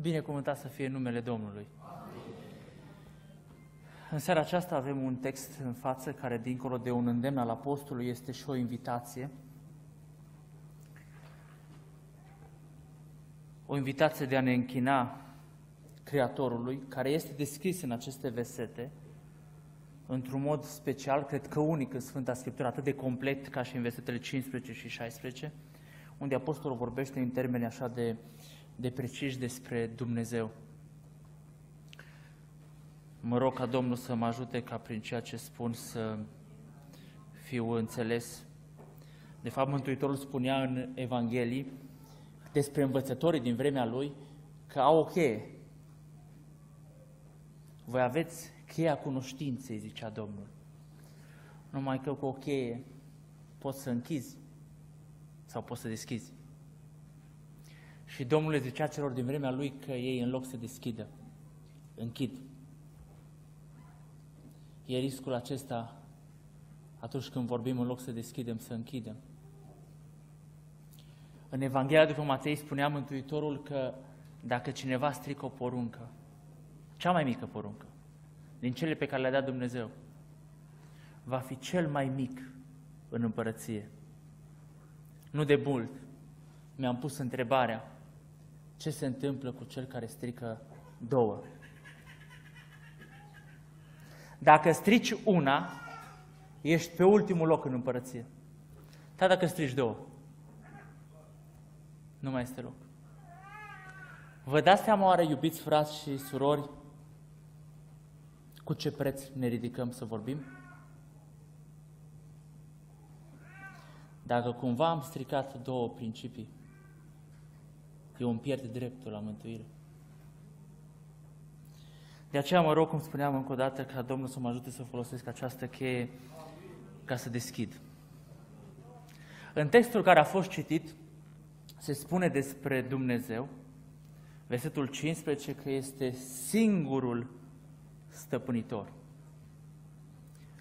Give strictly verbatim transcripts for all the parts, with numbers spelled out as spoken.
Binecuvântat să fie numele Domnului. În seara aceasta avem un text în față care, dincolo de un îndemn al apostolului, este și o invitație. O invitație de a ne închina Creatorului, care este descris în aceste versete, într-un mod special, cred că unic în Sfânta Scriptură, atât de complet ca și în versetele cincisprezece și șaisprezece, unde apostolul vorbește în termeni așa de, de preciși despre Dumnezeu. Mă rog ca Domnul să mă ajute ca prin ceea ce spun să fiu înțeles. De fapt, Mântuitorul spunea în Evanghelii despre învățătorii din vremea lui că au o cheie. Voi aveți cheia cunoștinței, zicea Domnul. Numai că cu o cheie poți să închizi sau poți să deschizi. Și Domnul le zicea celor din vremea lui că ei, în loc să deschidă, închid. E riscul acesta atunci când vorbim, în loc să deschidem, să închidem. În Evanghelia după Matei spunea Mântuitorul că dacă cineva strică o poruncă, cea mai mică poruncă, din cele pe care le-a dat Dumnezeu, va fi cel mai mic în împărăție. Nu de mult mi-am pus întrebarea ce se întâmplă cu cel care strică două. Dacă strici una, ești pe ultimul loc în împărăție. Dar dacă strici două, nu mai este loc. Vă dați seama oare, iubiți frați și surori, cu ce preț ne ridicăm să vorbim? Dacă cumva am stricat două principii, eu îmi pierd dreptul la mântuire. De aceea mă rog, cum spuneam încă o dată, ca Domnul să mă ajute să folosesc această cheie ca să deschid. În textul care a fost citit se spune despre Dumnezeu, versetul cincisprezece, că este singurul stăpânitor,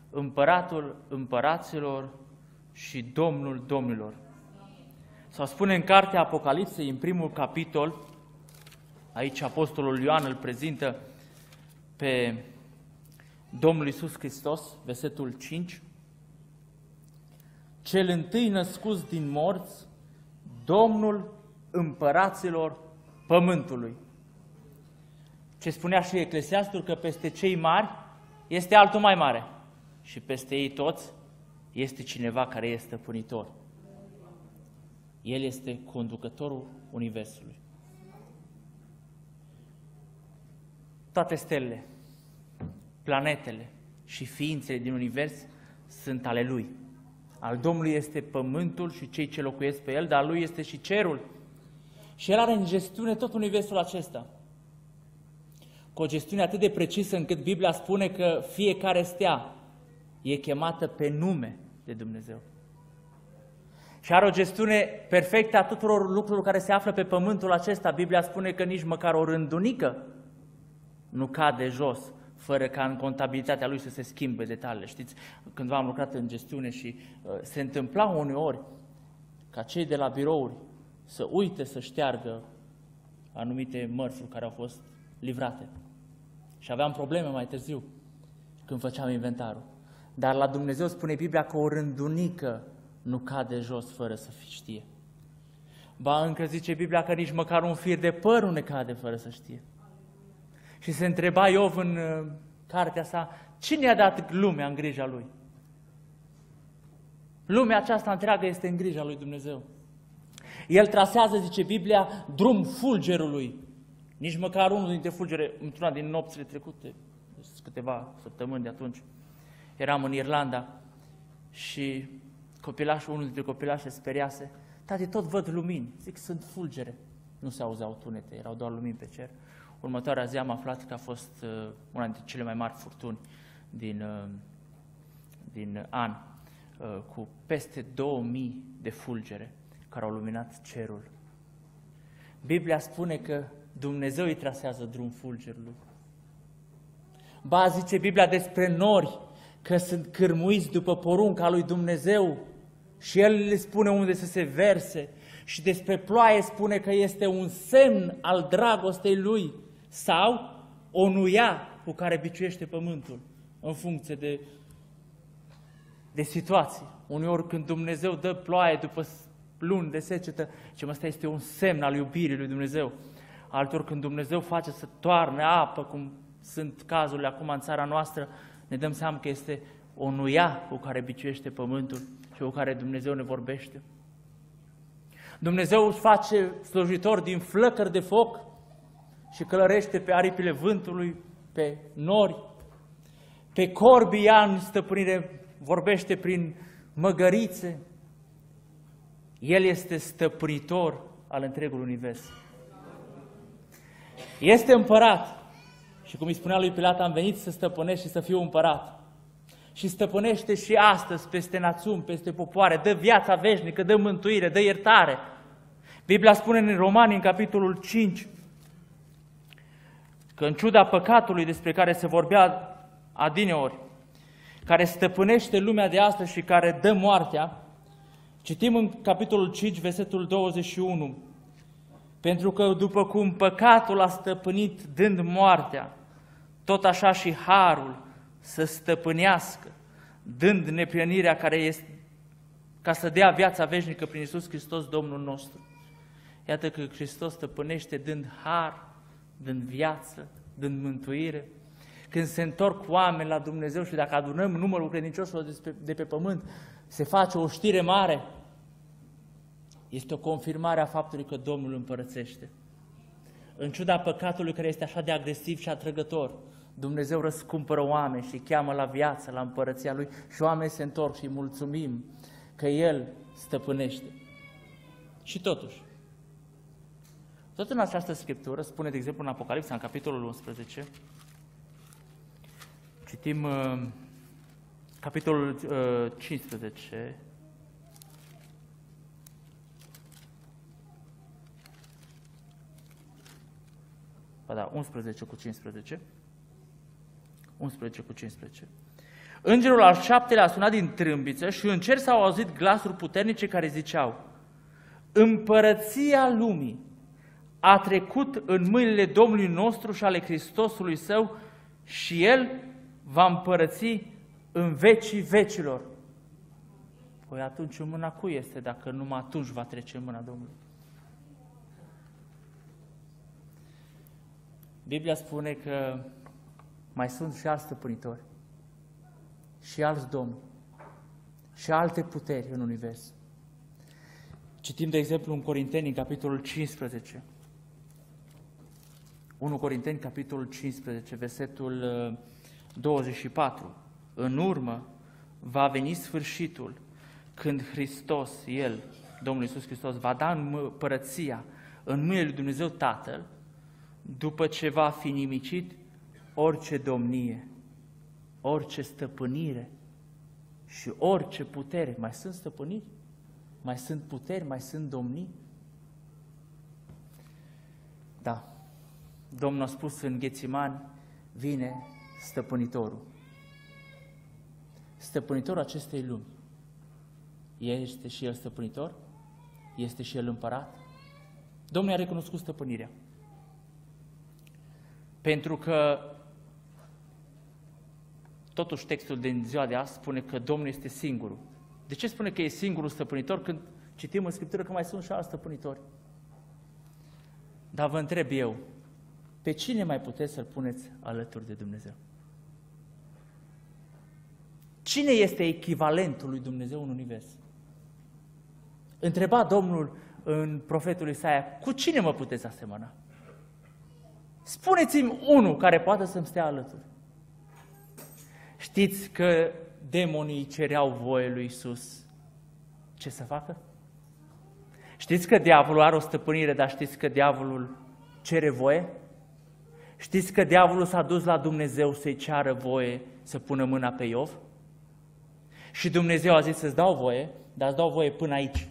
împăratul împăraților și Domnul domnilor. Sau spune în cartea Apocalipsei, în primul capitol, aici apostolul Ioan îl prezintă pe Domnul Iisus Hristos, versetul cinci, cel întâi născut din morți, Domnul împăraților pământului. Ce spunea și Eclesiastul, că peste cei mari este altul mai mare și peste ei toți este cineva care este stăpânitor. El este conducătorul universului. Toate stelele, planetele și ființele din univers sunt ale lui. Al Domnului este pământul și cei ce locuiesc pe el, dar al lui este și cerul. Și el are în gestiune tot universul acesta. Cu o gestiune atât de precisă încât Biblia spune că fiecare stea e chemată pe nume de Dumnezeu. Și are o gestiune perfectă a tuturor lucrurilor care se află pe pământul acesta. Biblia spune că nici măcar o rândunică nu cade jos, fără ca în contabilitatea lui să se schimbe detaliile. Știți, cândva am lucrat în gestiune și uh, se întâmpla uneori ca cei de la birouri să uite să șteargă anumite mărfuri care au fost livrate. Și aveam probleme mai târziu când făceam inventarul. Dar la Dumnezeu spune Biblia că o rândunică nu cade jos fără să știe. Ba încă zice Biblia că nici măcar un fir de păr nu ne cade fără să știe. Și se întreba Iov în uh, cartea sa, cine a dat lumea în grija lui? Lumea aceasta întreagă este în grija lui Dumnezeu. El trasează, zice Biblia, drum fulgerului. Nici măcar unul dintre fulgere, într-una din nopțile trecute, câteva săptămâni de atunci, eram în Irlanda și copilașul, unul dintre copilașe speriase, tati, tot văd lumini, zic, sunt fulgere. Nu se auzeau tunete, erau doar lumini pe cer. Următoarea zi am aflat că a fost una dintre cele mai mari furtuni din, din an, cu peste două mii de fulgere care au luminat cerul. Biblia spune că Dumnezeu îi trasează drum fulgerului. Ba, zice Biblia despre nori, că sunt cârmuiți după porunca lui Dumnezeu și El le spune unde să se verse Și despre ploaie spune că este un semn al dragostei lui sau o nuia cu care biciuiește pământul în funcție de, de situație. Uneori când Dumnezeu dă ploaie după luni de secetă, ce asta este un semn al iubirii lui Dumnezeu. Altor când Dumnezeu face să toarne apă, cum sunt cazurile acum în țara noastră, ne dăm seama că este o nuia cu care biciuiește pământul și cu care Dumnezeu ne vorbește. Dumnezeu își face slujitori din flăcări de foc și călărește pe aripile vântului, pe nori, pe corbii ia în stăpânire, vorbește prin măgărițe. El este stăpânitor al întregului univers. Este împărat. Și cum îi spunea lui Pilat, am venit să stăpânești și să fiu împărat. Și stăpânește și astăzi peste națiuni, peste popoare, dă viața veșnică, dă mântuire, dă iertare. Biblia spune în Romani, în capitolul cinci, că în ciuda păcatului despre care se vorbea adineori, care stăpânește lumea de astăzi și care dă moartea, citim în capitolul cinci, versetul douăzeci și unu, pentru că după cum păcatul a stăpânit dând moartea, tot așa și harul să stăpânească, dând neprihănirea care este, ca să dea viața veșnică prin Iisus Hristos, Domnul nostru. Iată că Hristos stăpânește dând har, dând viață, dând mântuire. Când se întorc oameni la Dumnezeu și dacă adunăm numărul credincioșilor de pe pământ, se face o știre mare. Este o confirmare a faptului că Domnul împărățește. În ciuda păcatului care este așa de agresiv și atrăgător, Dumnezeu răscumpără oameni și cheamă la viață, la împărăția Lui și oamenii se întorc și îi mulțumim că El stăpânește. Și totuși, tot în această Scriptură, spune de exemplu în Apocalipsa, în capitolul unsprezece, citim uh, capitolul uh, cincisprezece, ba da, unsprezece cu cincisprezece, unsprezece cu cincisprezece. Îngerul al șaptelea a sunat din trâmbiță și în cer s-au auzit glasuri puternice care ziceau: Împărăția lumii a trecut în mâinile Domnului nostru și ale Hristosului Său și El va împărăți în vecii vecilor. Păi atunci în mâna cui este dacă numai atunci va trece în mâna Domnului? Biblia spune că mai sunt și alți stăpânitori, și alți domni, și alte puteri în univers. Citim, de exemplu, în Corinteni, în capitolul cincisprezece. întâi Corinteni, capitolul cincisprezece, versetul douăzeci și patru. În urmă va veni sfârșitul, când Hristos, El, Domnul Iisus Hristos, va da împărăția în mâinile lui Dumnezeu Tatăl, după ce va fi nimicit orice domnie, orice stăpânire și orice putere. Mai sunt stăpâniri? Mai sunt puteri? Mai sunt domnii? Da. Domnul a spus în Ghețimani, vine stăpânitorul. Stăpânitorul acestei lumi. Este și el stăpânitor? Este și el împărat? Domnul i-a recunoscut stăpânirea. Pentru că, totuși, textul din ziua de azi spune că Domnul este singurul. De ce spune că e singurul stăpânitor când citim în Scriptură că mai sunt și alți stăpânitori? Dar vă întreb eu, pe cine mai puteți să-L puneți alături de Dumnezeu? Cine este echivalentul lui Dumnezeu în univers? Întreba Domnul în profetul Isaia, cu cine mă puteți asemăna? Spuneți-mi unul care poate să-mi stea alături. Știți că demonii cereau voie lui Iisus ce să facă? Știți că diavolul are o stăpânire, dar știți că diavolul cere voie? Știți că diavolul s-a dus la Dumnezeu să-i ceară voie să pună mâna pe Iov? Și Dumnezeu a zis să-ți dau voie, dar îți dau voie până aici.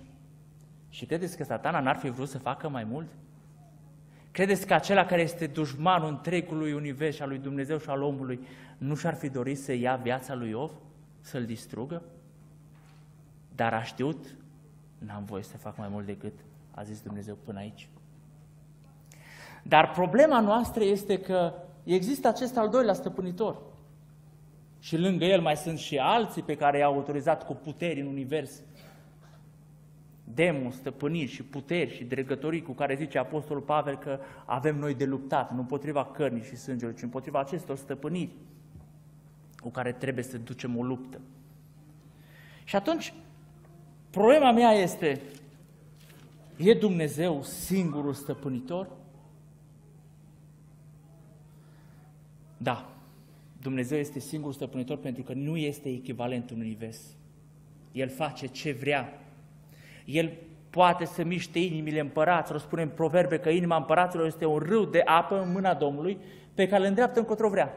Și credeți că Satana n-ar fi vrut să facă mai mult? Credeți că acela care este dușmanul întregului univers, al lui Dumnezeu și al omului, nu și-ar fi dorit să ia viața lui Iov, să-l distrugă? Dar a știut, n-am voie să fac mai mult decât a zis Dumnezeu până aici. Dar problema noastră este că există acest al doilea stăpânitor și lângă el mai sunt și alții pe care i-au autorizat cu puteri în univers. Demoni, stăpâniri și puteri și dregătorii cu care zice Apostolul Pavel că avem noi de luptat, nu împotriva cărnii și sângelui, ci împotriva acestor stăpâniri cu care trebuie să ducem o luptă. Și atunci, problema mea este, e Dumnezeu singurul stăpânitor? Da, Dumnezeu este singurul stăpânitor pentru că nu este echivalent în univers. El face ce vrea. El poate să miște inimile împăraților, spune în Proverbe că inima împăraților este un râu de apă în mâna Domnului pe care îl îndreaptă încotro vrea.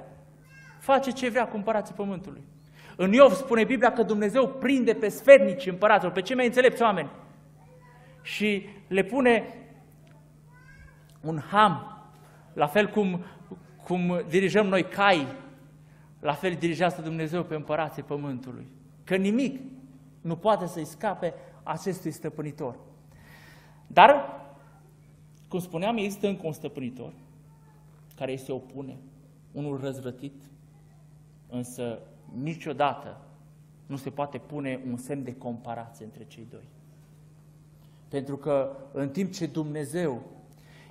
Face ce vrea cu împărații pământului. În Iov spune Biblia că Dumnezeu prinde pe sfernici împăraților, pe cei mai înțelepți oameni și le pune un ham, la fel cum, cum dirijăm noi cai, la fel dirigează Dumnezeu pe împărații pământului. Că nimic nu poate să-i scape acestui stăpânitor. Dar, cum spuneam, există încă un stăpânitor care îi se opune, unul răzvrătit, însă niciodată nu se poate pune un semn de comparație între cei doi. Pentru că în timp ce Dumnezeu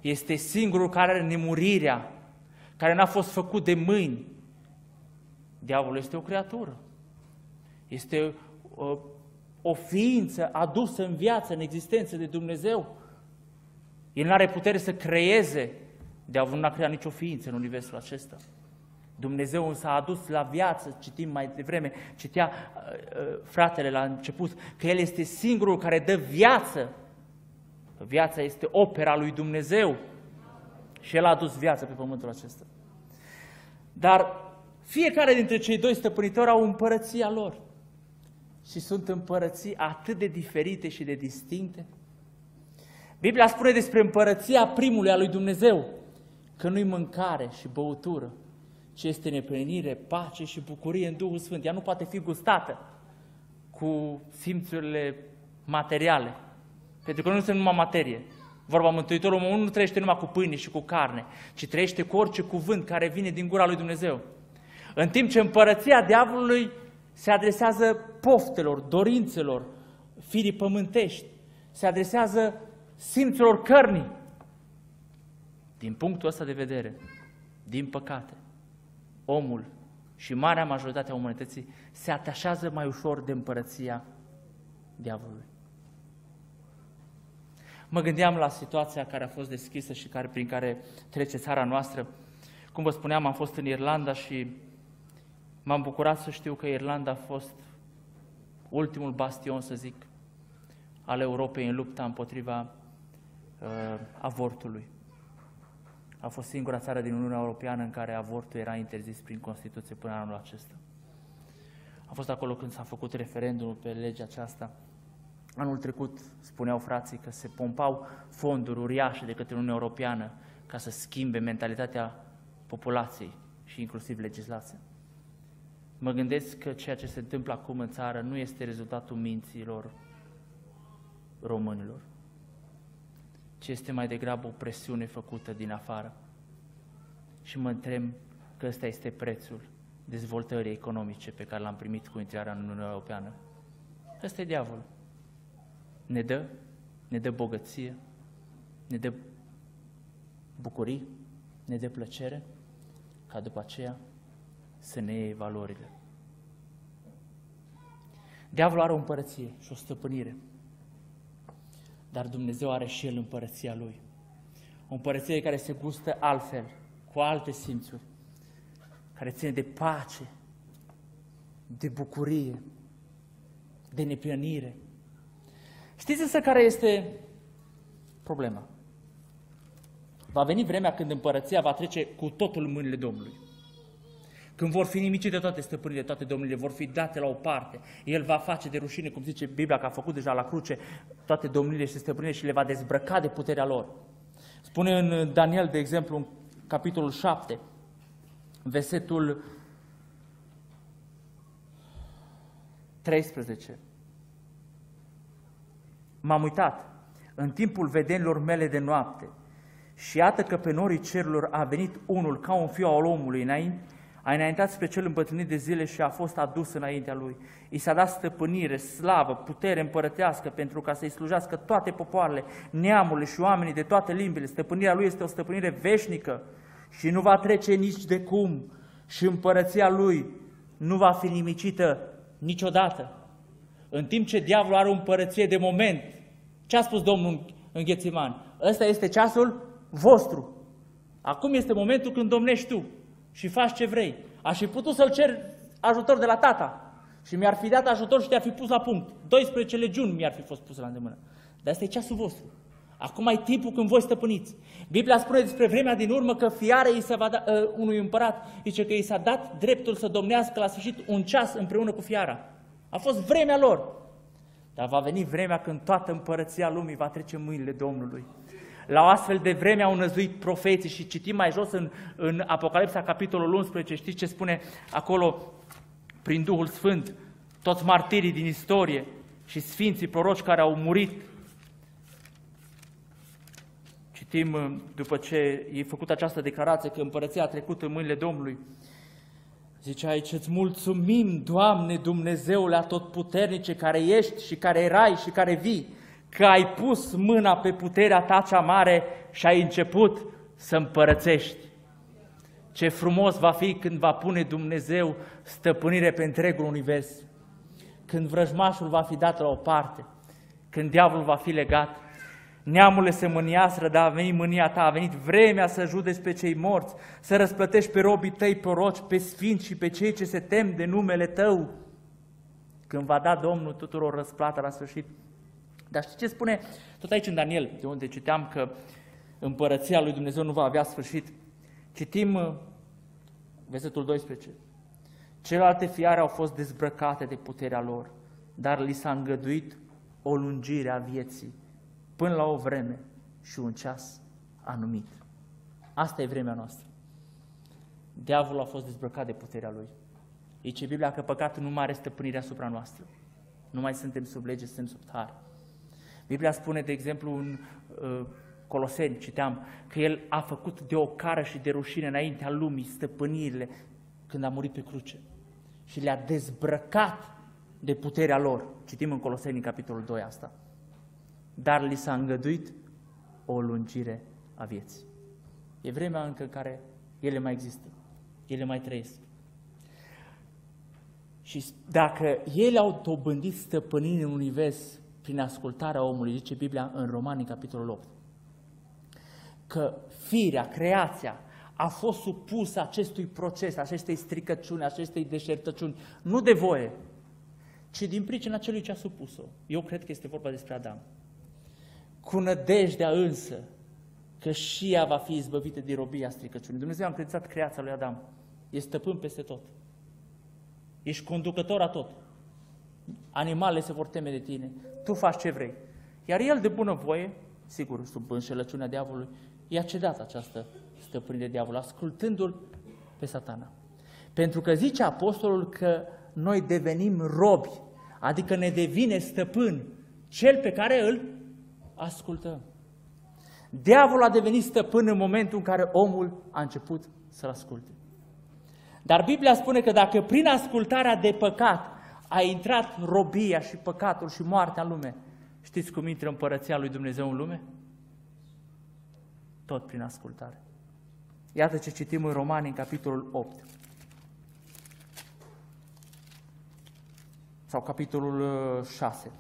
este singurul care are nemurirea, care n-a fost făcut de mâini, diavolul este o creatură. Este o, o ființă adusă în viață, în existență de Dumnezeu. El nu are putere să creeze, diavolul nu a creat nicio ființă în universul acesta. Dumnezeu însă a adus la viață, citim mai devreme, citea uh, fratele la început, că El este singurul care dă viață. Viața este opera lui Dumnezeu și El a adus viață pe pământul acesta. Dar fiecare dintre cei doi stăpânitori au împărăția lor și sunt împărății atât de diferite și de distincte. Biblia spune despre împărăția primului a lui Dumnezeu că nu-i mâncare și băutură, ci este neplinire, pace și bucurie în Duhul Sfânt. Ea nu poate fi gustată cu simțurile materiale, pentru că nu sunt numai materie. Vorba Mântuitorul omul nu trăiește numai cu pâine și cu carne, ci trăiește cu orice cuvânt care vine din gura lui Dumnezeu. În timp ce împărăția diavolului se adresează poftelor, dorințelor, firii pământești, se adresează simțurilor cărnii. Din punctul ăsta de vedere, din păcate, omul și marea majoritate a umanității se atașează mai ușor de împărăția diavolului. Mă gândeam la situația care a fost deschisă și care, prin care trece țara noastră. Cum vă spuneam, am fost în Irlanda și m-am bucurat să știu că Irlanda a fost ultimul bastion, să zic, al Europei în lupta împotriva uh, avortului. A fost singura țară din Uniunea Europeană în care avortul era interzis prin Constituție până anul acesta. A fost acolo când s-a făcut referendumul pe legea aceasta. Anul trecut spuneau frații că se pompau fonduri uriașe de către Uniunea Europeană ca să schimbe mentalitatea populației și inclusiv legislația. Mă gândesc că ceea ce se întâmplă acum în țară nu este rezultatul minților românilor, ci este mai degrabă o presiune făcută din afară. Și mă întreb că ăsta este prețul dezvoltării economice pe care l-am primit cu intrarea în Uniunea Europeană. Ăsta e diavolul. Ne dă, ne dă bogăție, ne dă bucurii, ne dă plăcere, ca după aceea să ne iei valorile. Diavolul are o împărăție și o stăpânire, dar Dumnezeu are și El împărăția Lui. O împărăție care se gustă altfel, cu alte simțuri, care ține de pace, de bucurie, de neprihănire. Știți însă care este problema? Va veni vremea când împărăția va trece cu totul în mâinile Domnului. Când vor fi nimicite toate stăpânirile, toate domniile, vor fi date la o parte. El va face de rușine, cum zice Biblia, că a făcut deja la cruce, toate domniile și stăpânirile și le va dezbrăca de puterea lor. Spune în Daniel, de exemplu, în capitolul șapte, versetul treisprezece. M-am uitat, în timpul vedenilor mele de noapte. Și iată că pe norii cerurilor a venit unul ca un fiu al omului înainte, a înaintat spre cel îmbătrânit de zile și a fost adus înaintea lui. I s-a dat stăpânire, slavă, putere împărătească pentru ca să-i slujească toate popoarele, neamurile și oamenii de toate limbile. Stăpânirea lui este o stăpânire veșnică și nu va trece nici de cum și împărăția lui nu va fi nimicită niciodată. În timp ce diavolul are o împărăție de moment, ce a spus Domnul în Ghețiman? Ăsta este ceasul vostru. Acum este momentul când domnești tu și faci ce vrei. Aș fi putut să-l cer ajutor de la tata și mi-ar fi dat ajutor și te-ar fi pus la punct. douăsprezece legiuni mi-ar fi fost pus la îndemână. Dar asta e ceasul vostru. Acum ai timpul când voi stăpâniți. Biblia spune despre vremea din urmă că fiare îi se va da, uh, unui împărat, zice că i s-a dat dreptul să domnească la sfârșit un ceas împreună cu fiara. A fost vremea lor. Dar va veni vremea când toată împărăția lumii va trece în mâinile Domnului. La o astfel de vreme au năzuit profeții și citim mai jos în, în Apocalipsa, capitolul unsprezece, știți ce spune acolo prin Duhul Sfânt? Toți martirii din istorie și sfinții proroci care au murit. Citim după ce e făcută această declarație că împărăția a trecut în mâinile Domnului. Zice aici, îți mulțumim, Doamne Dumnezeule Atotputernice, care ești și care erai și care vii, că ai pus mâna pe puterea ta cea mare și ai început să împărățești. Ce frumos va fi când va pune Dumnezeu stăpânire pe întregul univers, când vrăjmașul va fi dat la o parte, când diavolul va fi legat. Neamurile se mâniaseră, dar a venit mânia ta, a venit vremea să judeci pe cei morți, să răsplătești pe robii tăi proroci, pe sfinți și pe cei ce se tem de numele tău, când va da Domnul tuturor răsplata la sfârșit. Dar știți ce spune tot aici în Daniel, de unde citeam că împărăția lui Dumnezeu nu va avea sfârșit? Citim versetul doisprezece. Celelalte fiare au fost dezbrăcate de puterea lor, dar li s-a îngăduit o lungire a vieții până la o vreme și un ceas anumit. Asta e vremea noastră. Diavolul a fost dezbrăcat de puterea lui. Zice Biblia că păcatul nu mai are stăpânirea asupra noastră. Nu mai suntem sub lege, suntem sub har. Biblia spune, de exemplu, în uh, Coloseni, citeam, că El a făcut de ocară și de rușine înaintea lumii stăpânirile când a murit pe cruce și le-a dezbrăcat de puterea lor. Citim în Coloseni, în capitolul doi asta. Dar li s-a îngăduit o lungire a vieții. E vremea încă în care ele mai există, ele mai trăiesc. Și dacă ele au dobândit stăpânire în univers prin ascultarea omului, zice Biblia în Romani, capitolul opt, că firea, creația, a fost supusă acestui proces, acestei stricăciuni, acestei deșertăciuni, nu de voie, ci din pricina celui ce a supus-o. Eu cred că este vorba despre Adam. Cu nădejdea însă că și ea va fi izbăvită din robia stricăciunii. Dumnezeu a încredințat creația lui Adam. E stăpân peste tot. Ești conducător a tot. Animalele se vor teme de tine. Tu faci ce vrei. Iar el, de bună voie, sigur, sub înșelăciunea diavolului, i-a cedat această stăpânire diavolului, ascultându-l pe Satana. Pentru că zice apostolul că noi devenim robi, adică ne devine stăpân cel pe care îl ascultăm. Diavolul a devenit stăpân în momentul în care omul a început să-l asculte. Dar Biblia spune că dacă prin ascultarea de păcat a intrat robia și păcatul și moartea în lume, știți cum intră împărăția lui Dumnezeu în lume? Tot prin ascultare. Iată ce citim în Romani, în capitolul opt. Sau capitolul șase.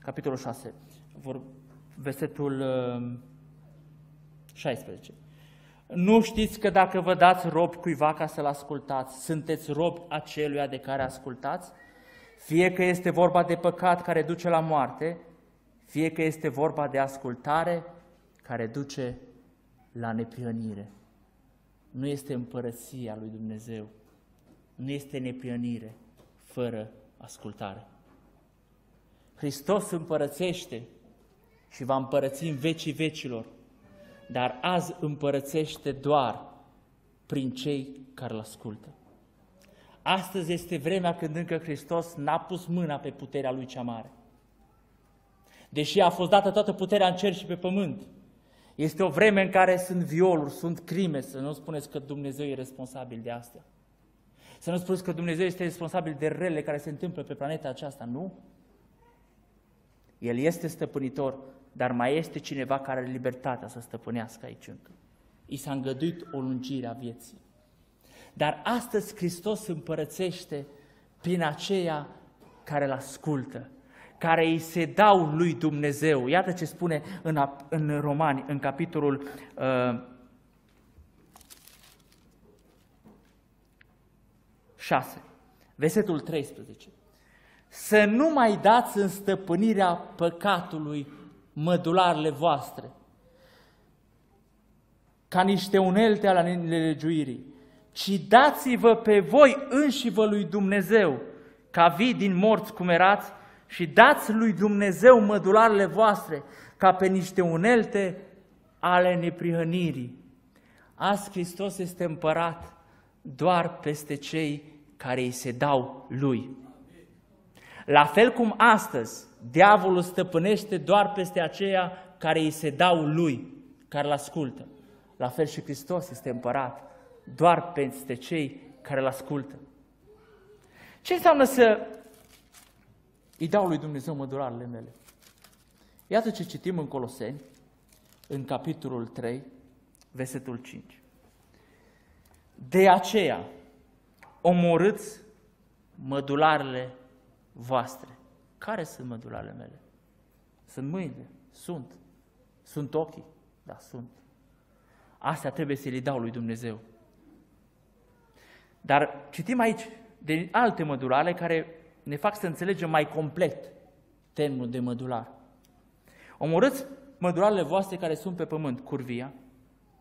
Capitolul șase. Vor... Versetul șaisprezece. Nu știți că dacă vă dați rob cuiva ca să-l ascultați, sunteți rob aceluia de care ascultați? Fie că este vorba de păcat care duce la moarte, fie că este vorba de ascultare care duce la neprihănire. Nu este împărăția lui Dumnezeu, nu este neprihănire fără ascultare. Hristos împărățește și va împărăți în vecii vecilor, dar azi împărățește doar prin cei care îl ascultă. Astăzi este vremea când încă Hristos n-a pus mâna pe puterea lui cea mare. deși a fost dată toată puterea în cer și pe pământ. Este o vreme în care sunt violuri, sunt crime, să nu spuneți că Dumnezeu e responsabil de astea. Să nu spuneți că Dumnezeu este responsabil de relele care se întâmplă pe planeta aceasta, nu? El este stăpânitor, dar mai este cineva care are libertatea să stăpânească aici încă. I s-a îngăduit o lungire a vieții. Dar astăzi Hristos împărățește prin aceea care îl ascultă, care îi se dau lui Dumnezeu. Iată ce spune în, în Romani, în capitolul uh, șase, versetul treisprezece. Să nu mai dați în stăpânirea păcatului mădularele voastre, ca niște unelte ale nelegiuirii, ci dați-vă pe voi înșivă lui Dumnezeu, ca vii din morți cum erați, și dați lui Dumnezeu mădularele voastre, ca pe niște unelte ale neprihănirii. Azi Hristos este împărat doar peste cei care îi se dau lui. La fel cum astăzi, diavolul stăpânește doar peste aceia care îi se dau lui, care îl ascultă. La fel și Hristos este împărat doar peste cei care îl ascultă. Ce înseamnă să îi dau lui Dumnezeu mădularele mele? Iată ce citim în Coloseni, în capitolul trei, versetul cinci. De aceea omorâți mădularele voastre. Care sunt mădularele mele? Sunt mâinile? Sunt. Sunt ochii? Da, sunt. Astea trebuie să le dau lui Dumnezeu. Dar citim aici de alte mădulare care ne fac să înțelegem mai complet termenul de mădular. Omorâți mădularele voastre care sunt pe pământ: curvia,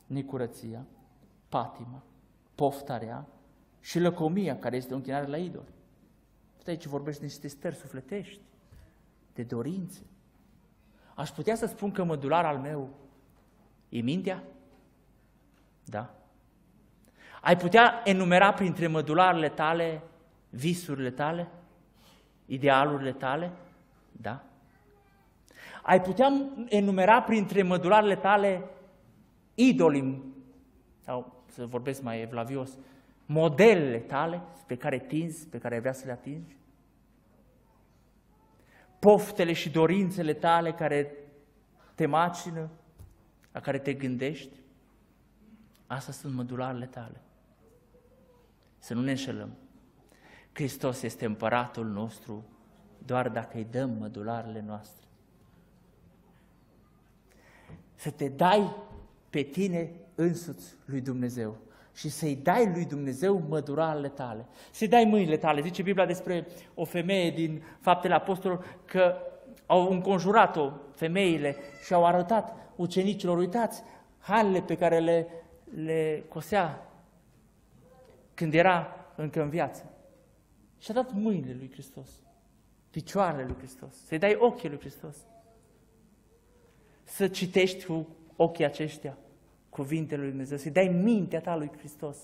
necurăția, patima, poftarea și lăcomia, care este o închinare la idol. Aici vorbești de niște stări sufletești, de dorințe. Aș putea să spun că mădular al meu e mintea? Da. Ai putea enumera printre mădularele tale visurile tale? Idealurile tale? Da. Ai putea enumera printre mădularele tale idolii, sau să vorbesc mai evlavios, modelele tale pe care tinzi, pe care vrea să le atingi? Poftele și dorințele tale care te macină, la care te gândești? Astea sunt mădularele tale. Să nu ne înșelăm. Hristos este împăratul nostru doar dacă îi dăm mădularele noastre. Să te dai pe tine însuți lui Dumnezeu și să-i dai lui Dumnezeu mădularele tale. Să-i dai mâinile tale. Zice Biblia despre o femeie din Faptele Apostolilor că au înconjurat-o femeile și au arătat ucenicilor: uitați halele pe care le, le cosea când era încă în viață. Și-a dat mâinile lui Hristos, picioarele lui Hristos, să-i dai ochii lui Hristos. Să citești cu ochii aceștia cuvintele lui Dumnezeu, să-i dai mintea ta lui Hristos.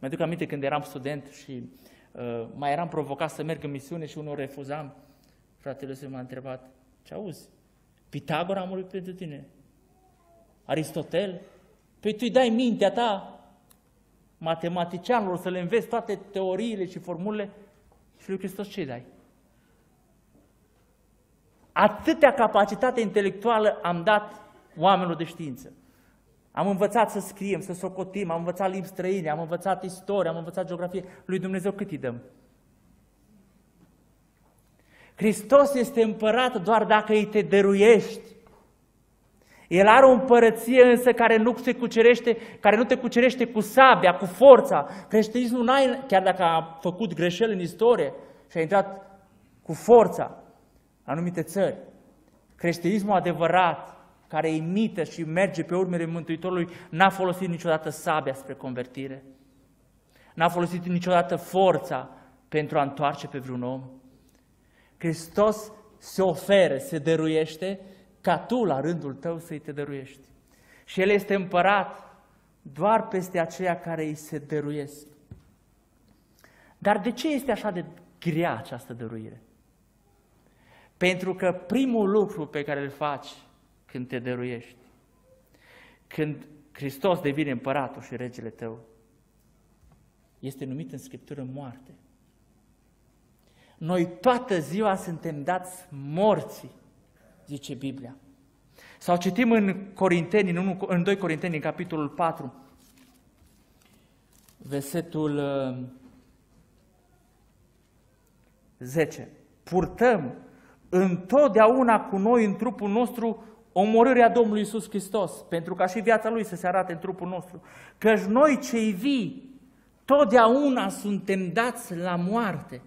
Mi-aduc aminte când eram student și uh, mai eram provocat să merg în misiune și unul refuzam. Fratele se m-a întrebat: ce auzi? Pitagora a murit pentru tine? Aristotel? Păi tu-i dai mintea ta matematicianilor să le înveți toate teoriile și formulele, și lui Hristos ce-i dai? Atâtea capacitate intelectuală am dat oamenilor de știință. Am învățat să scriem, să socotim, am învățat limbi străine, am învățat istorie, am învățat geografie. Lui Dumnezeu cât îi dăm? Hristos este împărat doar dacă îi te dăruiești. El are o împărăție însă care nu se cucerește, care nu te cucerește cu sabia, cu forța. Creștinismul n-ai, chiar dacă a făcut greșeli în istorie și a intrat cu forța anumite țări, creștinismul adevărat, care imită și merge pe urmele Mântuitorului, n-a folosit niciodată sabia spre convertire. N-a folosit niciodată forța pentru a întoarce pe vreun om. Hristos se oferă, se dăruiește, ca tu la rândul tău să-i te dăruiești. Și El este împărat doar peste aceia care îi se dăruiesc. Dar de ce este așa de grea această dăruire? Pentru că primul lucru pe care îl faci când te dăruiești, când Hristos devine împăratul și regele tău, este numit în Scriptură moarte. Noi toată ziua suntem dați morții, zice Biblia. Sau citim în Corinteni, în, unu, în doi Corinteni, în capitolul patru, versetul zece. Purtăm întotdeauna cu noi în trupul nostru omorârea Domnului Iisus Hristos, pentru ca și viața Lui să se arate în trupul nostru. Căci noi cei vii totdeauna suntem dați la moarte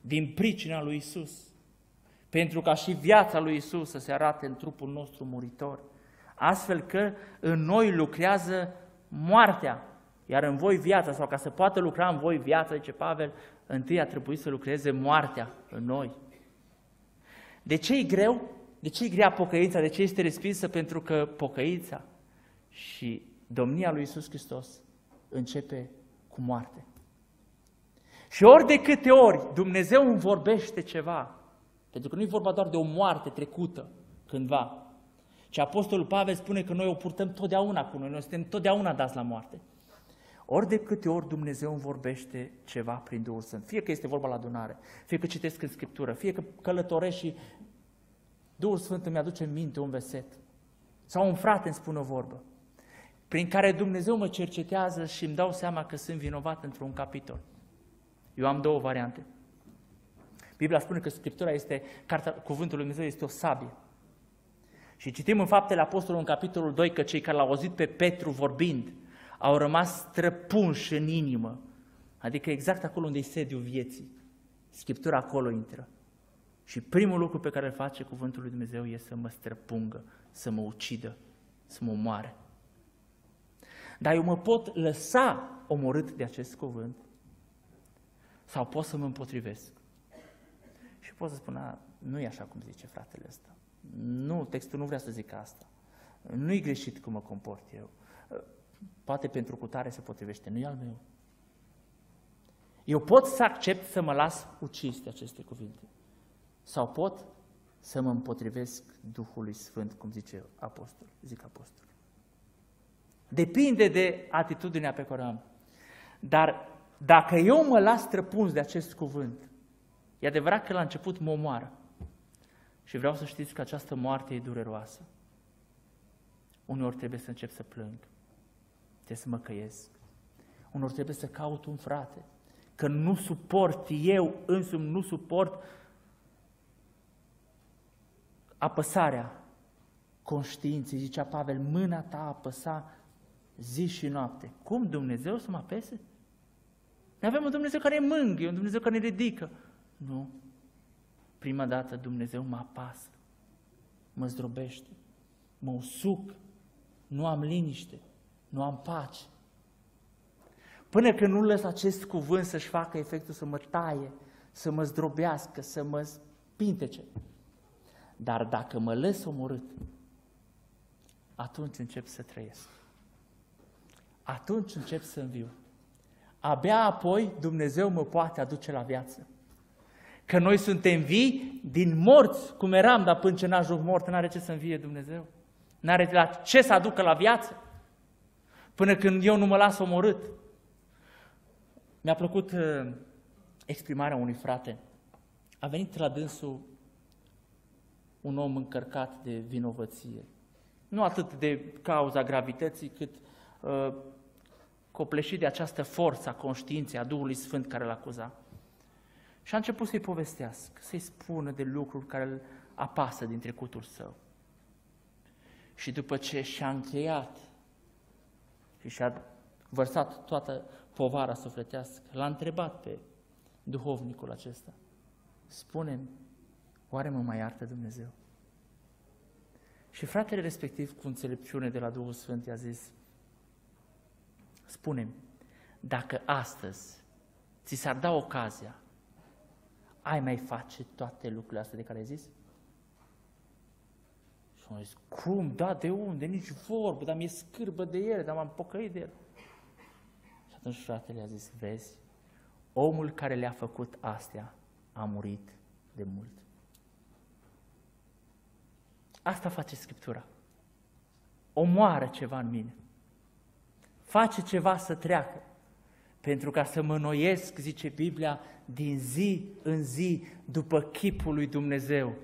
din pricina lui Iisus, pentru ca și viața lui Iisus să se arate în trupul nostru muritor, astfel că în noi lucrează moartea, iar în voi viața, sau ca să poată lucra în voi viața, zice Pavel, întâi a trebuit să lucreze moartea în noi. De ce e greu? De ce e grea pocăința? De ce este respinsă? Pentru că pocăința și domnia lui Iisus Hristos începe cu moarte. Și ori de câte ori Dumnezeu îmi vorbește ceva, pentru că nu e vorba doar de o moarte trecută cândva, ci Apostolul Pavel spune că noi o purtăm totdeauna cu noi, noi suntem totdeauna dați la moarte. Ori de câte ori Dumnezeu îmi vorbește ceva prin Duhul Sfânt, fie că este vorba la adunare, fie că citesc în Scriptură, fie că călătoresc și Duhul Sfânt îmi aduce în minte un verset, sau un frate îmi spune o vorbă, prin care Dumnezeu mă cercetează și îmi dau seama că sunt vinovat într-un capitol. Eu am două variante. Biblia spune că Scriptura este, cartea, cuvântul lui Dumnezeu este o sabie. Și citim în Faptele Apostolului în capitolul doi că cei care l-au auzit pe Petru vorbind au rămas străpunși în inimă, adică exact acolo unde e sediul vieții. Scriptura acolo intră. Și primul lucru pe care îl face cuvântul lui Dumnezeu este să mă străpungă, să mă ucidă, să mă omoare. Dar eu mă pot lăsa omorât de acest cuvânt sau pot să mă împotrivesc. Și pot să spun, nu e așa cum zice fratele ăsta. Nu, textul nu vrea să zică asta. Nu-i greșit cum mă comport eu. Poate pentru cutare se potrivește, nu-i al meu. Eu pot să accept să mă las ucis de aceste cuvinte. Sau pot să mă împotrivesc Duhului Sfânt, cum zice apostol, zic apostol. Depinde de atitudinea pe care o am. Dar dacă eu mă las străpuns de acest cuvânt, e adevărat că la început mă omoară. Și vreau să știți că această moarte e dureroasă. Uneori trebuie să încep să plâng, trebuie să mă căiesc. Uneori trebuie să caut un frate, că nu suport eu însumi, nu suport apăsarea conștiinței. Zicea Pavel, mâna ta apăsa zi și noapte. Cum Dumnezeu să mă apese? Noi avem un Dumnezeu care mângâie, un Dumnezeu care ne ridică. Nu. Prima dată Dumnezeu mă apasă, mă zdrobește, mă usuc, nu am liniște, nu am pace. Până când nu lăs acest cuvânt să-și facă efectul să mă taie, să mă zdrobească, să mă spintece. Dar dacă mă lăs omorât, atunci încep să trăiesc. Atunci încep să înviu. Abia apoi Dumnezeu mă poate aduce la viață. Că noi suntem vii din morți, cum eram, dar până ce n-a ajuns mort, n-are ce să învie Dumnezeu. N-are la ce să aducă la viață, până când eu nu mă las omorât. Mi-a plăcut uh, exprimarea unui frate. A venit la dânsul un om încărcat de vinovăție. Nu atât de cauza gravității, cât uh, copleșit de această forță a conștiinței, a Duhului Sfânt care l-a acuzat. Și a început să-i povestească, să-i spună de lucruri care îl apasă din trecutul său. Și după ce și-a încheiat și și-a vărsat toată povara sufletească, l-a întrebat pe duhovnicul acesta, spune-mi, oare mă mai iartă Dumnezeu? Și fratele respectiv, cu înțelepciune de la Duhul Sfânt, i-a zis, spune-mi, dacă astăzi ți s-ar da ocazia, ai mai face toate lucrurile astea de care ai zis? Și am zis, cum, da, de unde, nici vorbă, dar mi-e scârbă de ele, dar m-am pocăit de ele. Și atunci fratele a zis, vezi, omul care le-a făcut astea a murit de mult. Asta face Scriptura. Omoară ceva în mine. Face ceva să treacă. Pentru ca să mă noiesc, zice Biblia, din zi în zi după chipul lui Dumnezeu.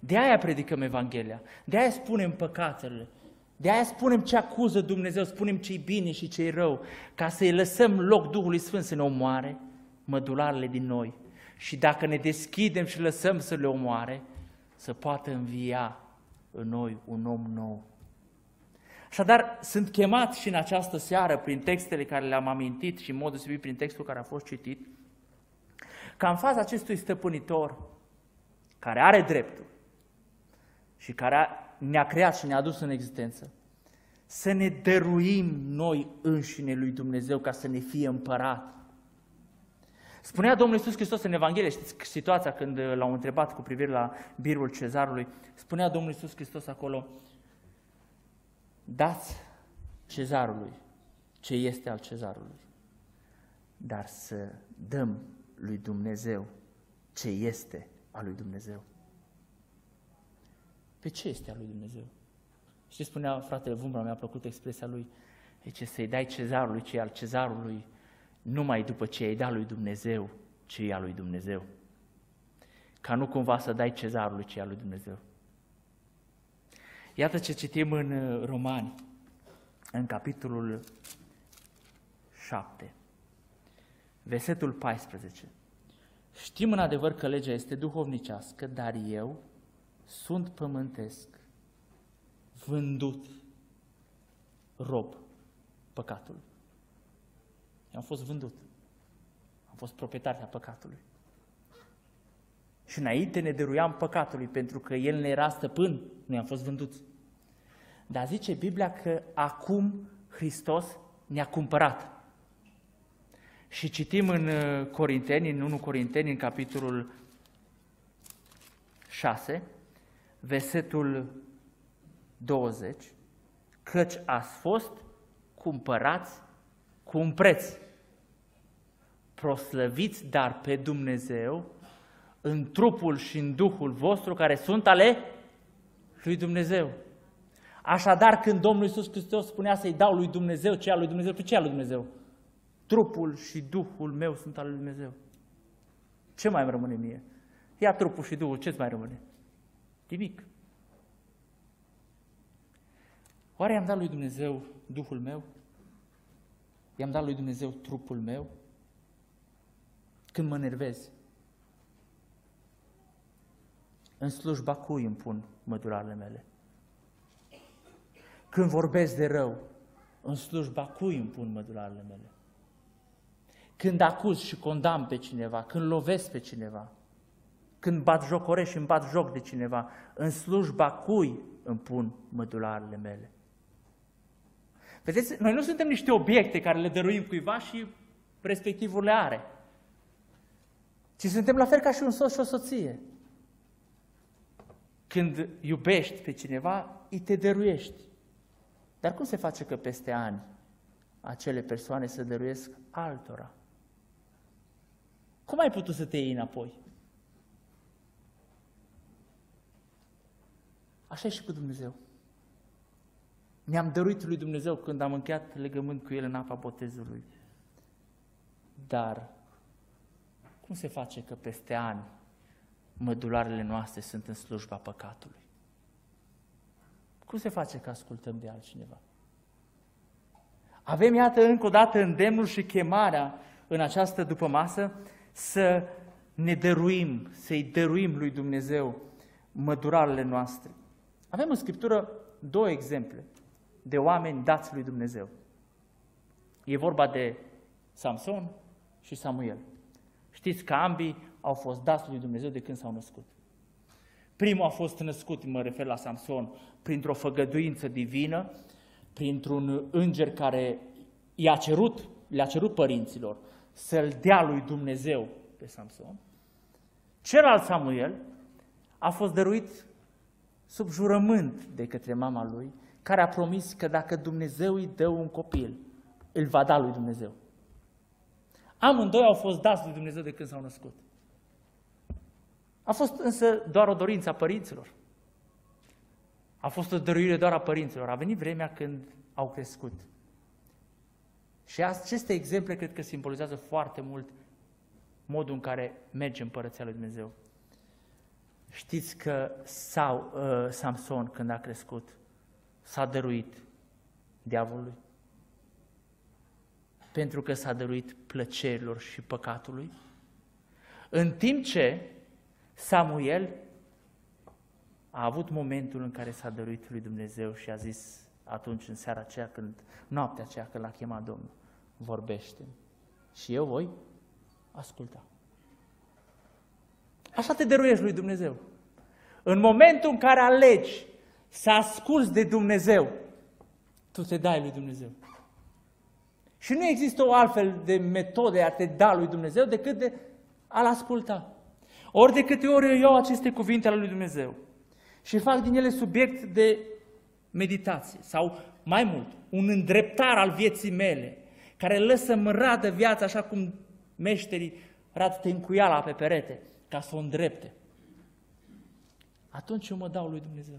De aia predicăm Evanghelia, de aia spunem păcatele, de aia spunem ce acuză Dumnezeu, spunem ce-i bine și ce-i rău, ca să-i lăsăm loc Duhului Sfânt să ne omoare mădularele din noi. Și dacă ne deschidem și lăsăm să le omoare, să poată învia în noi un om nou. Așadar, sunt chemat și în această seară, prin textele care le-am amintit și în mod deosebit prin textul care a fost citit, ca în faza acestui stăpânitor, care are dreptul și care ne-a creat și ne-a adus în existență, să ne dăruim noi înșine lui Dumnezeu ca să ne fie împărat. Spunea Domnul Iisus Hristos în Evanghelie, știți situația când l-au întrebat cu privire la birul cezarului, spunea Domnul Iisus Hristos acolo, dați cezarului ce este al cezarului, dar să dăm lui Dumnezeu ce este al lui Dumnezeu. Pe ce este al lui Dumnezeu? Și spunea fratele Vumbra, mi-a plăcut expresia lui, zice, să-i dai cezarului ce e al cezarului, numai după ce i-ai dat lui Dumnezeu ce e al lui Dumnezeu. Ca nu cumva să dai cezarului ce e al lui Dumnezeu. Iată ce citim în Romani, în capitolul șapte, versetul paisprezece. Știm în adevăr că legea este duhovnicească, dar eu sunt pământesc, vândut, rob păcatului. Am fost vândut, am fost proprietar al păcatului. Și înainte ne dăruiam păcatului, pentru că el ne era stăpân, noi am fost vânduți. Dar zice Biblia că acum Hristos ne-a cumpărat. Și citim în Corinteni, în întâi Corinteni, în capitolul șase, versetul douăzeci, căci ați fost cumpărați cu un preț. Proslăviți dar pe Dumnezeu în trupul și în Duhul vostru care sunt ale lui Dumnezeu. Așadar, când Domnul Iisus Hristos spunea să-i dau lui Dumnezeu ce e al lui Dumnezeu, pe ce e al lui Dumnezeu? Trupul și Duhul meu sunt ale lui Dumnezeu. Ce mai îmi rămâne mie? Ia trupul și Duhul, ce-ți mai rămâne? Nimic. Oare i-am dat lui Dumnezeu Duhul meu? I-am dat lui Dumnezeu trupul meu? Când mă enervez, în slujba cui îmi pun mădularele mele? Când vorbesc de rău, în slujba cui îmi pun mădularele mele? Când acuz și condamn pe cineva, când lovesc pe cineva, când bat jocoresc și îmi bat joc de cineva, în slujba cui îmi pun mădularele mele? Vedeți, noi nu suntem niște obiecte care le dăruim cuiva și respectivul le are, ci suntem la fel ca și un soț și o soție. Când iubești pe cineva, îi te dăruiești. Dar cum se face că peste ani acele persoane se dăruiesc altora? Cum ai putut să te iei înapoi? Așa e și cu Dumnezeu. Ne-am dăruit lui Dumnezeu când am încheiat legământ cu El în apa botezului. Dar cum se face că peste ani mădularele noastre sunt în slujba păcatului? Cum se face că ascultăm de altcineva? Avem, iată, încă o dată îndemnul și chemarea în această dupămasă să ne dăruim, să-i dăruim lui Dumnezeu mădularele noastre. Avem în Scriptură două exemple de oameni dați lui Dumnezeu. E vorba de Samson și Samuel. Știți că ambii au fost dați lui Dumnezeu de când s-au născut. Primul a fost născut, mă refer la Samson, printr-o făgăduință divină, printr-un înger care i-a cerut, le-a cerut părinților să-l dea lui Dumnezeu pe Samson. Celălalt Samuel a fost dăruit sub jurământ de către mama lui, care a promis că dacă Dumnezeu îi dă un copil, îl va da lui Dumnezeu. Amândoi au fost dați lui Dumnezeu de când s-au născut. A fost însă doar o dorință a părinților. A fost o dăruire doar a părinților. A venit vremea când au crescut. Și aceste exemple cred că simbolizează foarte mult modul în care merge Împărăția lui Dumnezeu. Știți că sau, uh, Samson, când a crescut, s-a dăruit diavolului, pentru că s-a dăruit plăcerilor și păcatului, în timp ce Samuel a avut momentul în care s-a dăruit lui Dumnezeu și a zis atunci, în seara aceea, când, noaptea aceea când l-a chemat Domnul, vorbește și eu voi asculta. Așa te dăruiești lui Dumnezeu. În momentul în care alegi să asculți de Dumnezeu, tu te dai lui Dumnezeu. Și nu există o altfel de metodă de a te da lui Dumnezeu decât de a-L asculta. Ori de câte ori eu iau aceste cuvinte ale lui Dumnezeu și fac din ele subiect de meditație sau, mai mult, un îndreptar al vieții mele, care lăsă-mi radă viața așa cum meșterii rad tencuiala pe perete, ca să o îndrepte, atunci eu mă dau lui Dumnezeu.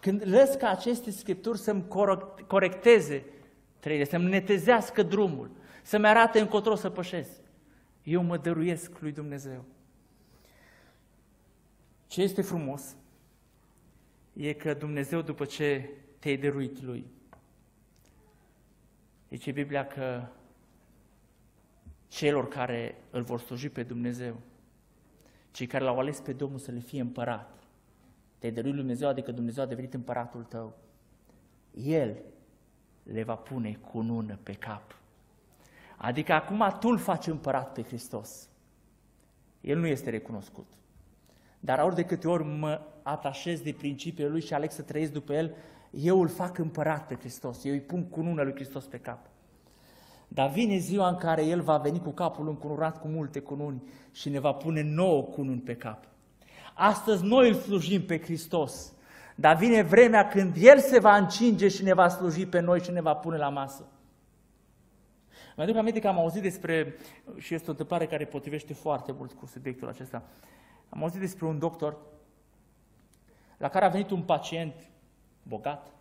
Când lăs ca aceste Scripturi să-mi corecteze trăirea, să-mi netezească drumul, să-mi arate încotro să pășesc, eu mă dăruiesc lui Dumnezeu. Ce este frumos e că Dumnezeu, după ce te-ai dăruit Lui, zice Biblia că celor care îl vor sluji pe Dumnezeu, cei care l-au ales pe Domnul să le fie împărat, te-ai dăruit lui Dumnezeu, adică Dumnezeu a devenit împăratul tău, El le va pune cunună pe cap. Adică acum tu îl faci împărat pe Hristos. El nu este recunoscut. Dar ori de câte ori mă atașez de principiile Lui și aleg să trăiesc după El, eu îl fac împărat pe Hristos, eu îi pun cunună lui Hristos pe cap. Dar vine ziua în care El va veni cu capul încunurat cu multe cununi și ne va pune nouă cununi pe cap. Astăzi noi îl slujim pe Hristos, dar vine vremea când El se va încinge și ne va sluji pe noi și ne va pune la masă. Mă aduc aminte că am auzit despre, și este o întâmplare care potrivește foarte mult cu subiectul acesta, am auzit despre un doctor la care a venit un pacient bogat,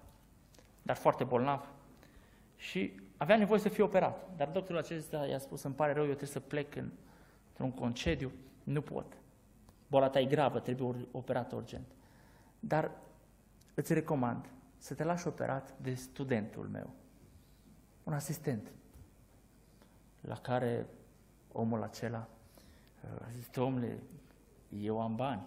dar foarte bolnav și avea nevoie să fie operat. Dar doctorul acesta i-a spus, îmi pare rău, eu trebuie să plec în, într-un concediu, nu pot. Boala ta e gravă, trebuie operată urgent. Dar îți recomand să te lași operat de studentul meu, un asistent, la care omul acela a zis, omule, eu am bani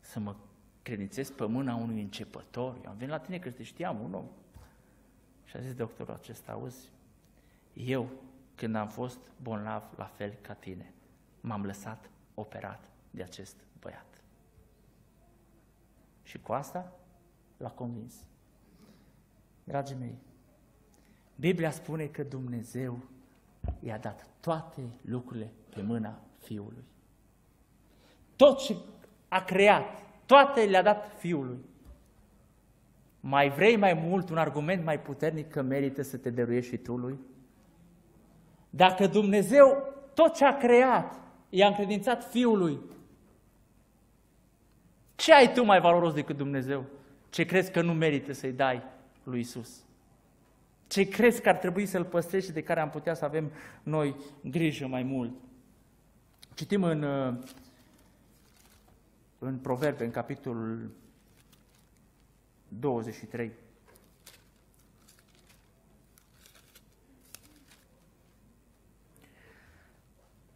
să mă credințez pe mâna unui începător. Eu am venit la tine că te știam, un om. Și a zis doctorul acesta, auzi, eu când am fost bolnav la fel ca tine, m-am lăsat operat de acest băiat. Și cu asta l-a convins. Dragii mei, Biblia spune că Dumnezeu i-a dat toate lucrurile pe mâna Fiului. Tot ce a creat, toate le-a dat Fiului. Mai vrei mai mult, un argument mai puternic că merită să te dăruiești și tu Lui? Dacă Dumnezeu tot ce a creat i-a încredințat Fiului, ce ai tu mai valoros decât Dumnezeu? Ce crezi că nu merită să-i dai lui Iisus? Ce crezi că ar trebui să-L păstrești și de care am putea să avem noi grijă mai mult? Citim în, în Proverbe, în capitolul douăzeci și trei.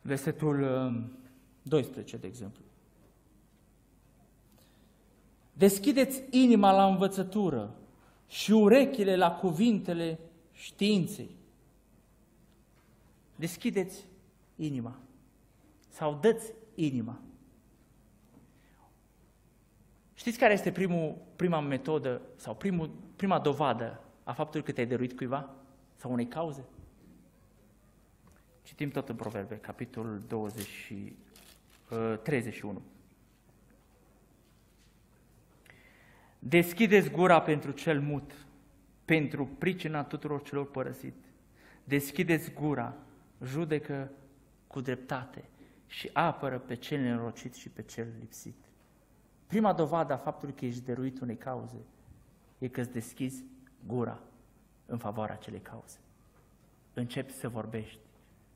Versetul doisprezece, de exemplu. Deschideți inima la învățătură și urechile la cuvintele științei. Deschideți inima sau dă-ți inima. Știți care este primul, prima metodă sau primul, prima dovadă a faptului că te-ai dăruit cuiva sau unei cauze? Citim tot în Proverbe, capitolul douăzeci, treizeci și unu. Deschideți gura pentru cel mut, pentru pricina tuturor celor părăsit. Deschideți gura, judecă cu dreptate și apără pe cel nenorocit și pe cel lipsit. Prima dovadă a faptului că ești dăruit unei cauze e că îți deschizi gura în favoarea acelei cauze. Începi să vorbești,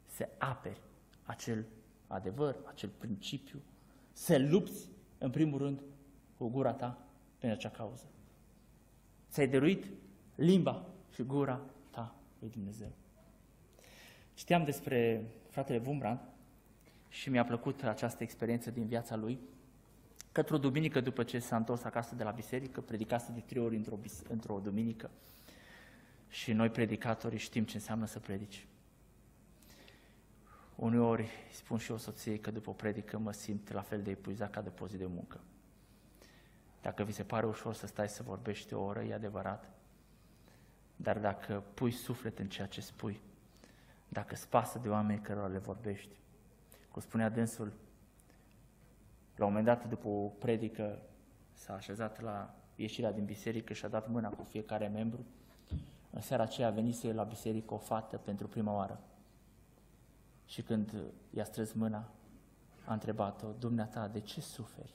să aperi acel adevăr, acel principiu, să lupți, în primul rând, cu gura ta în acea cauză. Ți-ai dăruit limba și gura ta lui Dumnezeu. Știam despre fratele Wurmbrand și mi-a plăcut această experiență din viața lui, că într-o duminică, după ce s-a întors acasă de la biserică, predicase de trei ori într-o, într-o duminică, și noi predicatorii știm ce înseamnă să predici. Uneori spun și eu soției că după o predică mă simt la fel de epuizat ca după o zi de muncă. Dacă vi se pare ușor să stai să vorbești o oră, e adevărat, dar dacă pui suflet în ceea ce spui, dacă îți pasă de oameni cărora le vorbești, cum spunea dânsul, la un moment dat după o predică s-a așezat la ieșirea din biserică și a dat mâna cu fiecare membru. În seara aceea venise la biserică o fată pentru prima oară și când i-a strâns mâna, a întrebat-o: dumneata, de ce suferi?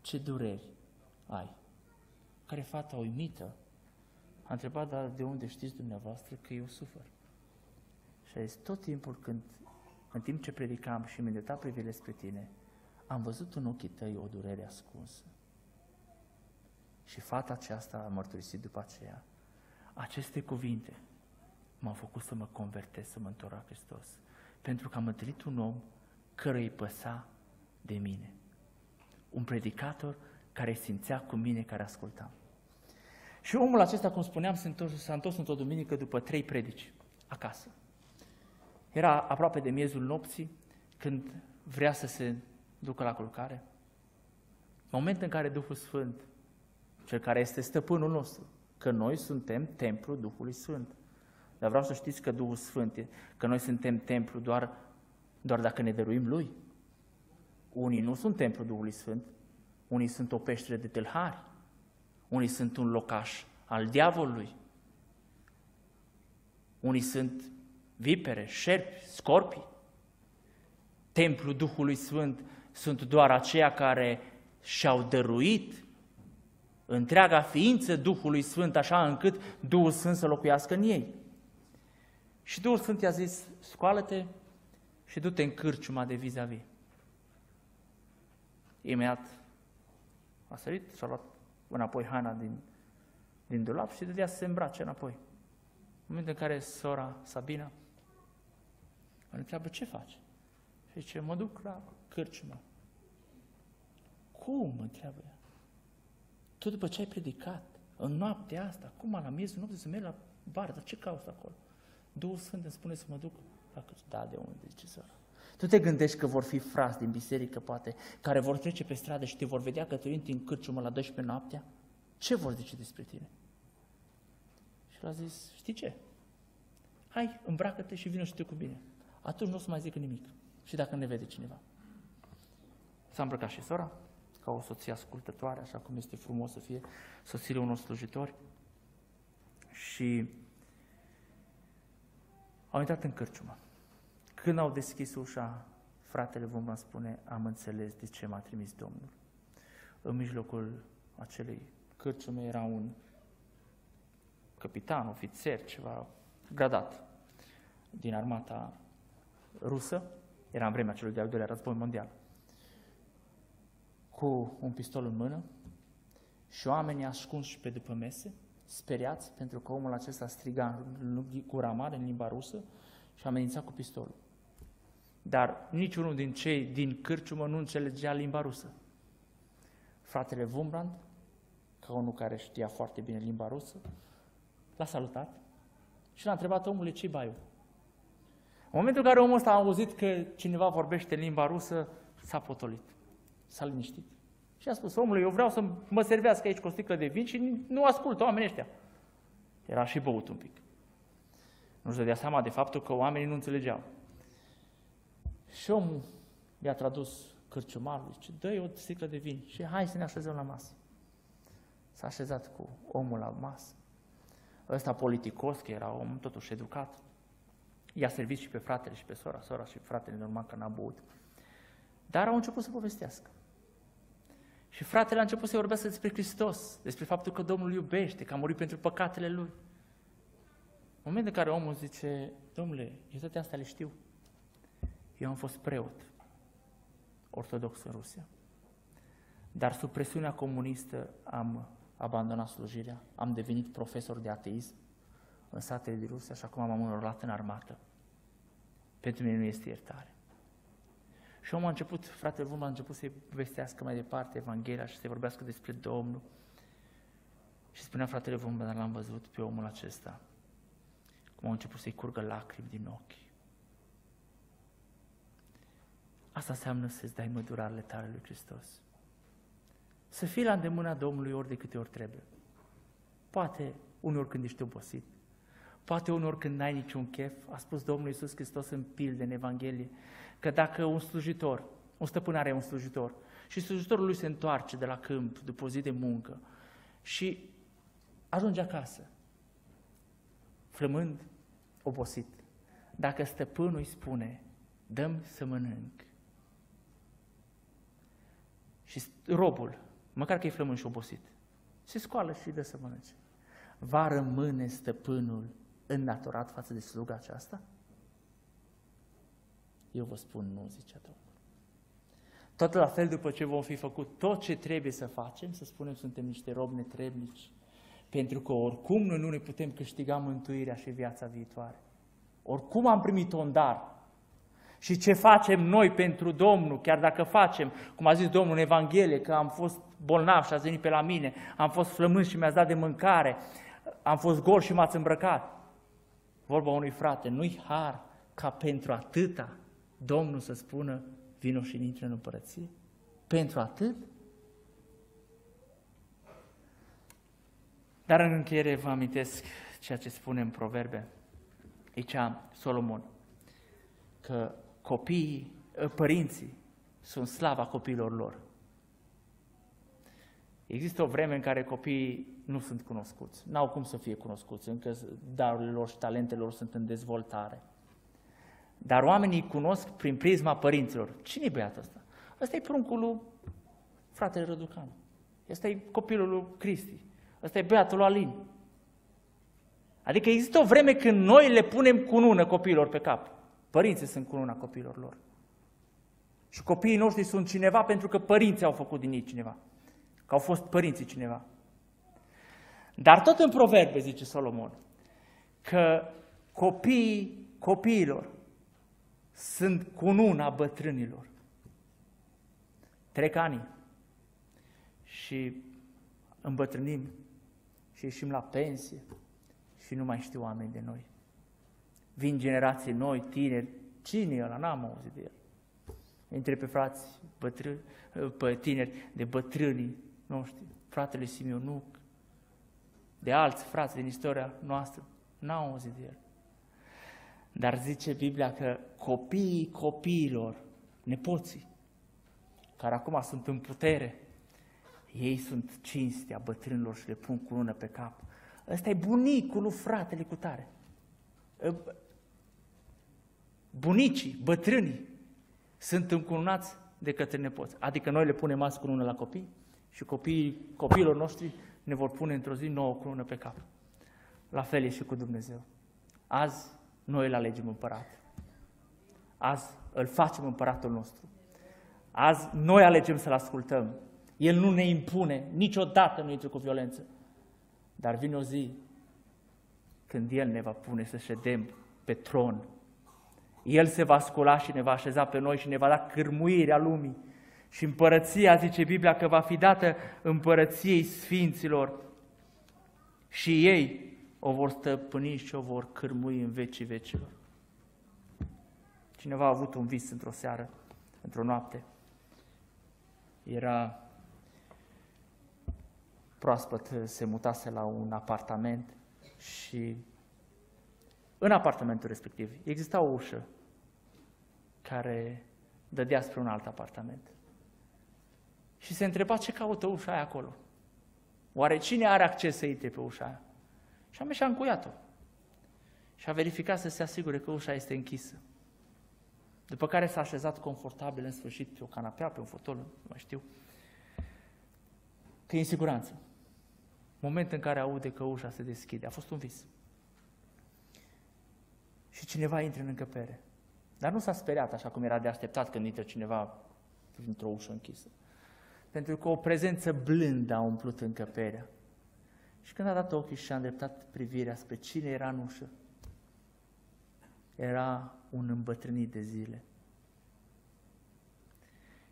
Ce dureri ai? Care fata uimită a întrebat: dar de unde știți dumneavoastră că eu sufăr? Și a zis: tot timpul când, în timp ce predicam și mi-a îndreptat privirile spre tine, am văzut în ochii tăi o durere ascunsă. Și fata aceasta a mărturisit după aceea: aceste cuvinte m-au făcut să mă convertez, să mă întorc la Hristos, pentru că am întâlnit un om căruia îi păsa de mine. Un predicator care simțea cu mine, care ascultam. Și omul acesta, cum spuneam, s-a întors, întors într-o duminică după trei predici acasă. Era aproape de miezul nopții, când vrea să se ducă la culcare. Moment în care Duhul Sfânt, cel care este stăpânul nostru, că noi suntem templul Duhului Sfânt. Dar vreau să știți că Duhul Sfânt, e, că noi suntem templu doar, doar dacă ne dăruim Lui. Unii nu sunt templul Duhului Sfânt, unii sunt o peșteră de tâlhari, unii sunt un locaș al diavolului, unii sunt vipere, șerpi, scorpii. Templul Duhului Sfânt sunt doar aceia care și-au dăruit întreaga ființă Duhului Sfânt, așa încât Duhul Sfânt să locuiască în ei. Și Duhul Sfânt i-a zis: scoală-te și du-te în cârciuma de vis-a-vis. Imediat a sărit și a luat înapoi Hana din, din dulap și dădea să se îmbrace înapoi. În momentul în care sora Sabina mă întreabă: ce faci? Și zice: mă duc la cârciuma. Cum? Mă întreabă ea. Tu după ce ai predicat, în noaptea asta, cum la miezul nopții să merg la bară, dar ce cauți acolo? Duhul Sfânt îmi spune să mă duc la cârciuma. Da, de unde? Zice sora. Tu te gândești că vor fi frați din biserică, poate, care vor trece pe stradă și te vor vedea că tu intri în cârciumă la douăsprezece noaptea? Ce vor zice despre tine? Și l-a zis: știi ce? Hai, îmbracă-te și vină și te cu mine. Atunci nu o să mai zic nimic. Și dacă ne vede cineva. S-a îmbrăcat și sora, ca o soție ascultătoare, așa cum este frumos să fie soțiile unor slujitori. Și au intrat în cârciumă. Când au deschis ușa, fratele Wurmbrand spune: am înțeles de ce m-a trimis Domnul. În mijlocul acelei cârciume era un capitan, ofițer, ceva gradat din armata rusă, era în vremea celui de-al doilea război mondial, cu un pistol în mână și oamenii ascunși pe după mese, speriați, pentru că omul acesta striga cu ramare în limba rusă și amenința cu pistolul. Dar niciunul din cei din cârciumă nu înțelegea limba rusă. Fratele Wurmbrand, ca unul care știa foarte bine limba rusă, l-a salutat și l-a întrebat: omule, ce-i baiul? În momentul în care omul ăsta a auzit că cineva vorbește limba rusă, s-a potolit, s-a liniștit. Și a spus: omule, eu vreau să mă servească aici cu o sticlă de vin și nu ascultă oamenii ăștia. Era și băut un pic. Nu-și dădea seama de faptul că oamenii nu înțelegeau. Și omul i-a tradus cârciumarului: dă-i o sticlă de vin și hai să ne așezăm la masă. S-a așezat cu omul la masă. Ăsta politicos, că era om totuși educat, i-a servit și pe fratele și pe sora, sora și fratele, normal că n-a băut. Dar au început să povestească. Și fratele a început să-i vorbească despre Hristos, despre faptul că Domnul iubește, că a murit pentru păcatele lui. În momentul în care omul zice, domnule, eu toate astea le știu. Eu am fost preot ortodox în Rusia, dar sub presiunea comunistă am abandonat slujirea, am devenit profesor de ateism în satele din Rusia și acum m-am înrolat în armată. Pentru mine nu este iertare. Și omul a început, fratele Vum a început să-i povestească mai departe Evanghelia și să-i vorbească despre Domnul. Și spunea fratele Vum, dar l-am văzut pe omul acesta, cum au început să-i curgă lacrimi din ochi. Asta înseamnă să-ți dai mădurarele tale lui Hristos. Să fii la îndemâna Domnului ori de câte ori trebuie. Poate uneori când ești obosit, poate uneori când n-ai niciun chef. A spus Domnul Iisus Hristos în pilde, în Evanghelie, că dacă un slujitor, un stăpân are un slujitor și slujitorul lui se întoarce de la câmp după o zi de muncă și ajunge acasă, flămând, obosit, dacă stăpânul îi spune, dă-mi să mănânc, și robul, măcar că e flămând și obosit, se scoală și dă să mănânce, va rămâne stăpânul înnaturat față de sluga aceasta? Eu vă spun nu, zicea Domnul. Tot la fel după ce vom fi făcut tot ce trebuie să facem, să spunem suntem niște robi netrebnici, pentru că oricum noi nu ne putem câștiga mântuirea și viața viitoare. Oricum am primit-o în dar. Și ce facem noi pentru Domnul, chiar dacă facem, cum a zis Domnul în Evanghelie, că am fost bolnav și ați venit pe la mine, am fost flămând și mi-ați dat de mâncare, am fost gol și m-ați îmbrăcat. Vorba unui frate, nu-i har ca pentru atâta Domnul să spună, vino și intră în împărăție? Pentru atât? Dar în încheiere vă amintesc ceea ce spune în Proverbe, aici Solomon, că copiii, părinții sunt slava copiilor lor. Există o vreme în care copiii nu sunt cunoscuți, n-au cum să fie cunoscuți, încă darurile lor și talentele lor sunt în dezvoltare. Dar oamenii cunosc prin prisma părinților. Cine e băiatul ăsta? Ăsta e pruncul lui fratele Răducan, ăsta e copilul lui Cristi, ăsta e băiatul lui Alin. Adică există o vreme când noi le punem cunună copiilor pe cap. Părinții sunt cununa copiilor lor. Și copiii noștri sunt cineva pentru că părinții au făcut din ei cineva. Că au fost părinții cineva. Dar tot în Proverbe zice Solomon că copiii copiilor sunt cununa bătrânilor. Trec ani și îmbătrânim și ieșim la pensie și nu mai știu oameni de noi. Vin generații noi, tineri, cine e ăla? N-am auzit de el. Între pe frați bătrâni, pe tineri de bătrânii noștri, fratele Simionuc, de alți frați din istoria noastră, n-am auzit de el. Dar zice Biblia că copiii copiilor, nepoții, care acum sunt în putere, ei sunt cinstea bătrânilor și le pun cunună pe cap. Ăsta e bunicul lui fratele cu tare. Bunicii, bătrânii sunt încununați de către nepoți. Adică noi le punem azi cunună la copii și copiii, copiilor noștri ne vor pune într-o zi nouă cunună pe cap. La fel e și cu Dumnezeu. Azi noi îl alegem împărat. Azi îl facem împăratul nostru. Azi noi alegem să-l ascultăm. El nu ne impune, niciodată nu intră cu violență. Dar vine o zi când El ne va pune să ședem pe tron. El se va scula și ne va așeza pe noi și ne va da cârmuirea lumii. Și împărăția, zice Biblia, că va fi dată împărăției sfinților. Și ei o vor stăpâni și o vor cârmui în vecii vecilor. Cineva a avut un vis într-o seară, într-o noapte. Era proaspăt, se mutase la un apartament și în apartamentul respectiv exista o ușă care dădea spre un alt apartament. Și se întreba ce caută ușa aia acolo. Oare cine are acces să intre pe ușa aia? Și am și-a încuiat-o. Și a verificat să se asigure că ușa este închisă. După care s-a așezat confortabil în sfârșit pe o canapea, pe un fotol, nu mai știu, că e în siguranță. Moment în care aude că ușa se deschide. A fost un vis. Și cineva intră în încăpere. Dar nu s-a speriat așa cum era de așteptat când intră cineva într-o ușă închisă. Pentru că o prezență blândă a umplut încăperea. Și când a dat ochii și a îndreptat privirea spre cine era în ușă, era un îmbătrânit de zile.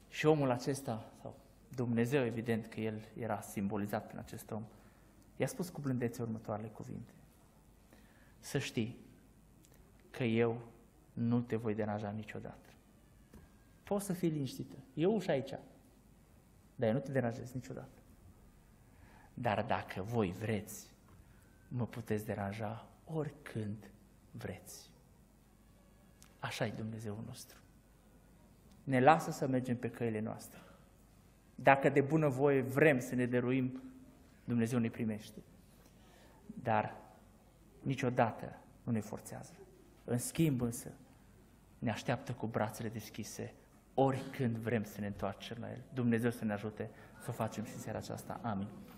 Și omul acesta, sau Dumnezeu, evident că el era simbolizat prin acest om, i-a spus cu blândețe următoarele cuvinte. Să știi că eu nu te voi deranja niciodată. Poți să fii liniștită. E ușa aici, dar eu nu te deranjez niciodată. Dar dacă voi vreți, mă puteți deranja oricând vreți. Așa e Dumnezeul nostru. Ne lasă să mergem pe căile noastre. Dacă de bunăvoie vrem să ne dăruim, Dumnezeu ne primește. Dar niciodată nu ne forțează. În schimb însă, ne așteaptă cu brațele deschise, oricând vrem să ne întoarcem la El. Dumnezeu să ne ajute să o facem și în seara aceasta. Amin.